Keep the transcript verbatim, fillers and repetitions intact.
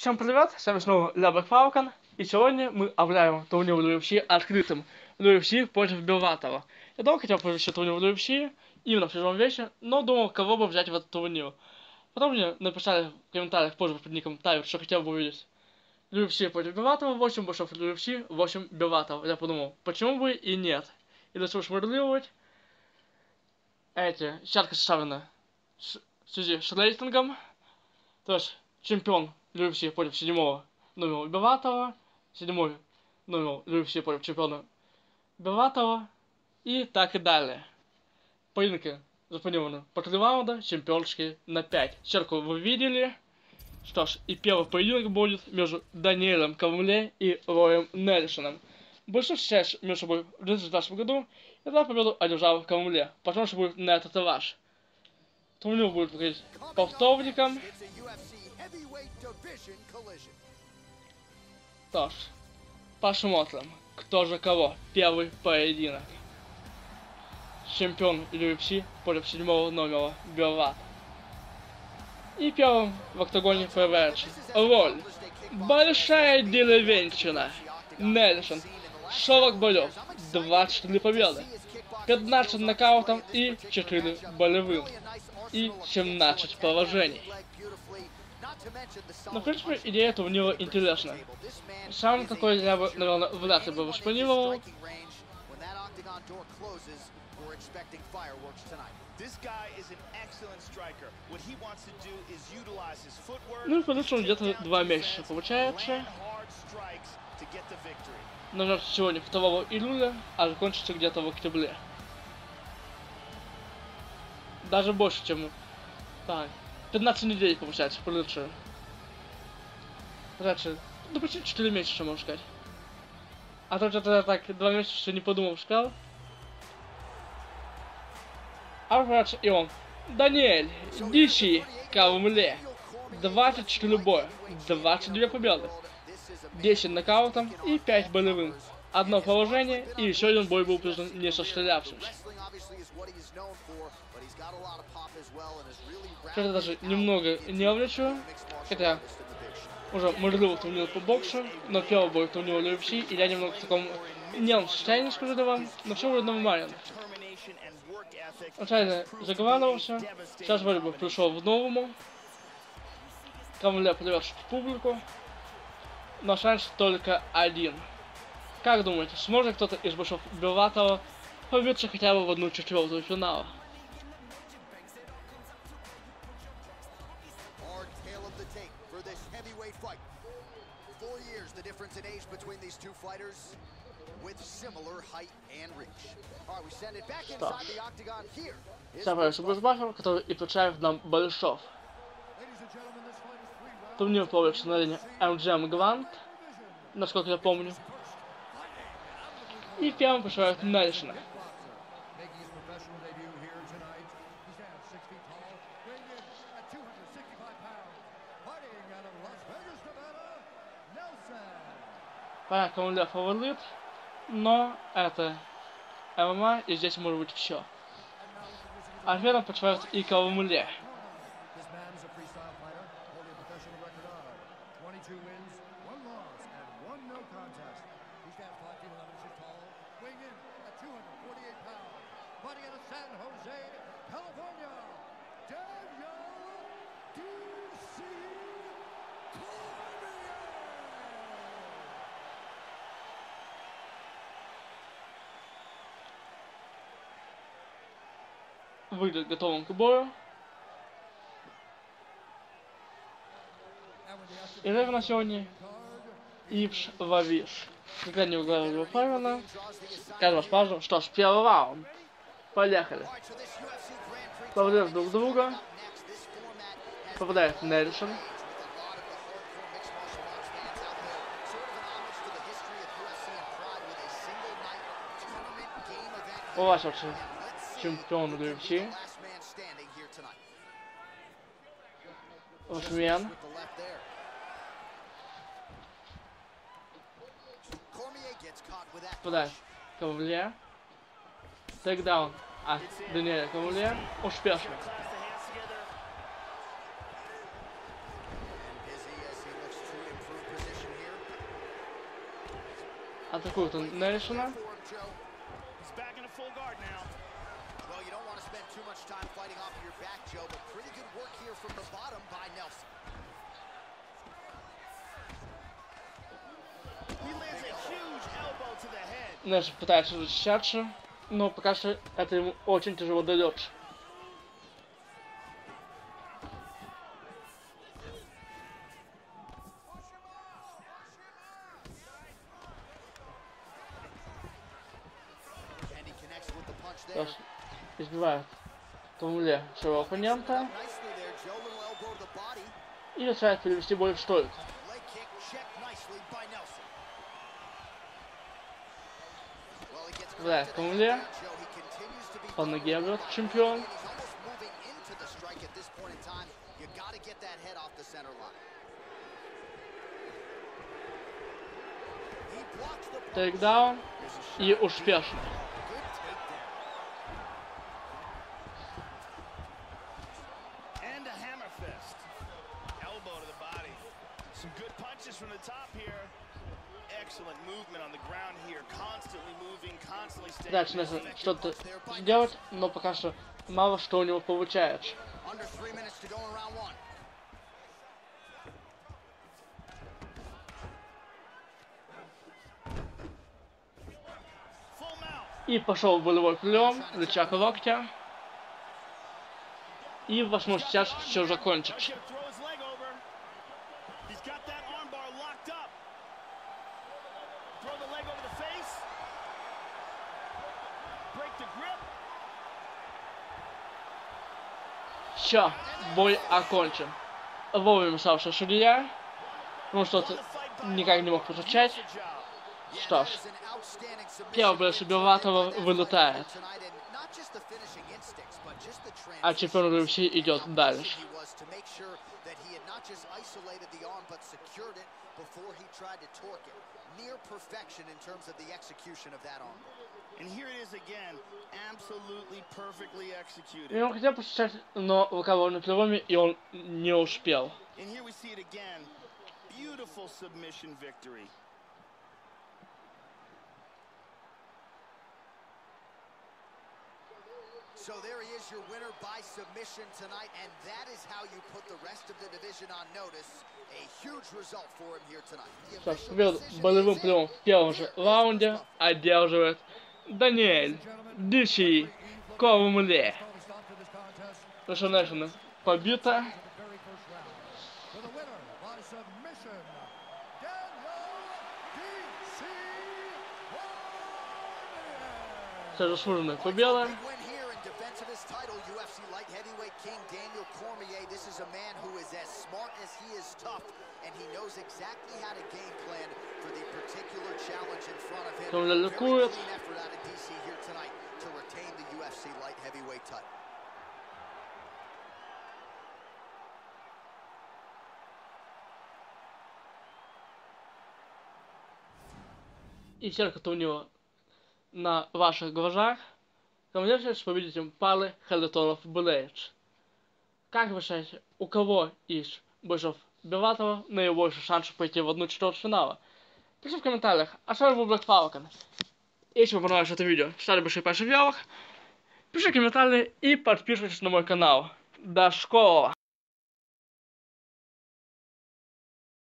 Всем привет, с вами снова Black Falcon, и сегодня мы обсуждаем турнир в ю эф си открытым, ю эф си против Bellator. Я долго хотел провести турнир в ю эф си, именно в сезон вечер, но думал, кого бы взять в этот турнир. Потом мне написали в комментариях позже под ником Тайвер, что хотел бы увидеть ю эф си против Bellator, восемь бошов ю эф си, восемь Bellator. Я подумал, почему бы и нет. И начал шмырливать. Эти, сетка составлена в связи с рейтингом, то есть чемпион ю эф си против седьмого номера Bellator, седьмой номер ю эф си против чемпиона Bellator и так и далее. Поединки запланированы по три раунда, чемпионские на пять. Черку вы видели. Что ж, и первый поединок будет между Даниэлем Кормье и Роем Нельсоном. Большую связь между собой в две тысячи двадцатом году и на победу одержал Кормье. Потом же будет на этот этаж. Турнир будет проходить по вторникам. Что ж, посмотрим, кто же кого. Первый поединок. Чемпион ю эф си против седьмого номера Bellator. И первым в октагоне появляется роль. Большая деревенщина. Нельсон. сорок боев. двадцать три победы. пятнадцать нокаутом и четыре болевым. И семнадцать поражений. Но, в принципе, идея турнира интересна. Сам такой я бы, наверное, вряд ли бы воспринимал. Ну и получится он где-то два месяца, получается. Начнется сегодня второго июля, а закончится где-то в октябре. Даже больше, чем... Так. пятнадцать недель, получается, получше. Раньше, ну почти четыре месяца, можно сказать. А то что-то так, два месяца не подумал, сказал. А врач и он. Даниэль, Дичи, Кормье. двадцать четыре боя, двадцать две победы. десять нокаутом и пять болевым. Одно положение, и еще один бой был признан несостоявшимся. Что-то даже немного нервничаю, хотя уже мордил турнир по боксу, но первый бой турнира ю эф си, и я немного в таком нервном состоянии, скажу вам, но все вроде нормально. Вначале заговаривался, сейчас вроде бы пришел в новому, Кормье привез публику, но шанс только один. Как думаете, сможет кто-то из бывших Bellator побиться хотя бы в одну четвертую финала? Что ж, собрали суббашбахов, который и получает нам Большов. Турнир проводится на арене эм джи эм Grand, насколько я помню. И первым пришивают Нельсона. Понятно, он для фаворит, но это ММА, и здесь может быть все. Ответом пришивают и Кормье. Выглядит готовым к бою. И рефер на сегодня Ипш Вавиш. Когда не угадал его правильно, каждый раз. Что ж, первый раунд. Поехали. Повреждают друг друга. Попадает Нельсон. Улачивается чемпион ю эф си. Осмен. Попадает Кормье. Тейкдаун от Даниэля Кормье успешно. Атакует он Нельсона. Нельсон пытается защищаться, но пока что это ему очень тяжело дается. Избивает тумле своего оппонента и решает перевести бой в стойку. Да, тумле по ноге бьет чемпион. Тейкдаун и успешно. Дальше нужно что-то сделать, но пока что мало что у него получается. И пошел болевой прием, рычаг локтя. И возможно сейчас все закончится. Все, бой окончен. Вовремя вставший судья. Ну что-то никак не мог получать. Что ж, первый бой Беллатора вылетает. А чемпион ю эф си идет дальше. И он хотел посчитать, но локовольный прием, и он не успел. So there he is, your winner by submission tonight, and that is how you put the rest of the division on notice. A huge result for him here tonight. Победу болевым приемом в первом же раунде одерживает Даниэль Диши Корумле. Наша Нельсона побита. Это заслуженная победа. Title U F C light heavyweight king Daniel Cormier. This is a man who is as smart as he is tough, and he knows exactly how to game plan for the particular challenge in front of him. Very clean effort out of D C here tonight to retain the U F C light heavyweight title. И сердце-то у него на ваших глазах. Командир сейчас победителем пары Хелеторов Блейдж. Как вы считаете, у кого из бойцов Беллатора наибольший шанс пойти в одну четверть финала? Пишите в комментариях, а с вами был Black Falcon. Если вам понравилось это видео, ставьте большие пальцы вверх, пишите комментарии и подписывайтесь на мой канал. До скорого!